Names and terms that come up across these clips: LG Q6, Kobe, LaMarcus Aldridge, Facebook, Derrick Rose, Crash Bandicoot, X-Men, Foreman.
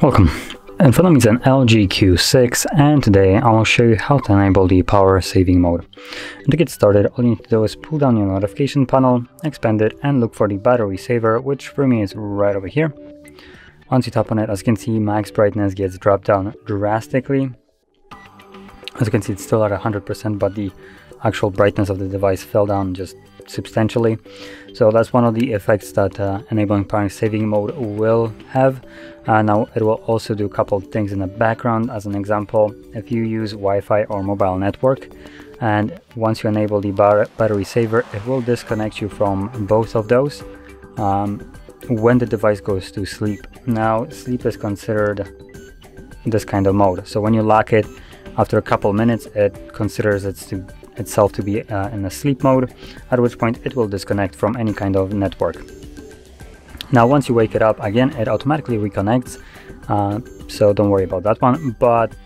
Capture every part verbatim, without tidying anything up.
Welcome. In front of me is an L G Q six, and today I will show you how to enable the power saving mode. And to get started, all you need to do is pull down your notification panel, expand it, and look for the battery saver, which for me is right over here. Once you tap on it, as you can see, max brightness gets dropped down drastically. As you can see, it's still at one hundred percent, but the actual brightness of the device fell down just substantially. So that's one of the effects that uh, enabling power saving mode will have. Uh, now it will also do a couple of things in the background. As an example, if you use Wi-Fi or mobile network, and once you enable the battery saver, it will disconnect you from both of those um, when the device goes to sleep. Now, sleep is considered this kind of mode. So when you lock it, after a couple minutes, it considers it's to itself to be uh, in a sleep mode, at which point it will disconnect from any kind of network. Now once you wake it up again, it automatically reconnects, uh, so don't worry about that one. But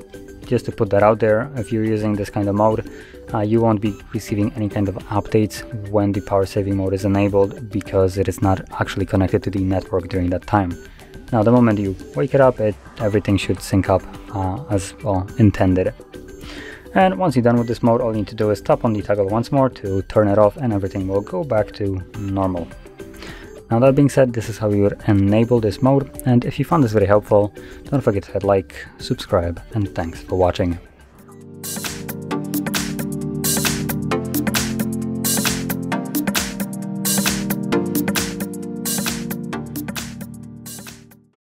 just to put that out there, if you're using this kind of mode, uh, you won't be receiving any kind of updates when the power saving mode is enabled, because it is not actually connected to the network during that time. Now the moment you wake it up, it, everything should sync up uh, as well intended. And once you're done with this mode, all you need to do is tap on the toggle once more to turn it off, and everything will go back to normal. Now that being said, this is how you would enable this mode, and if you found this very helpful, don't forget to hit like, subscribe, and thanks for watching.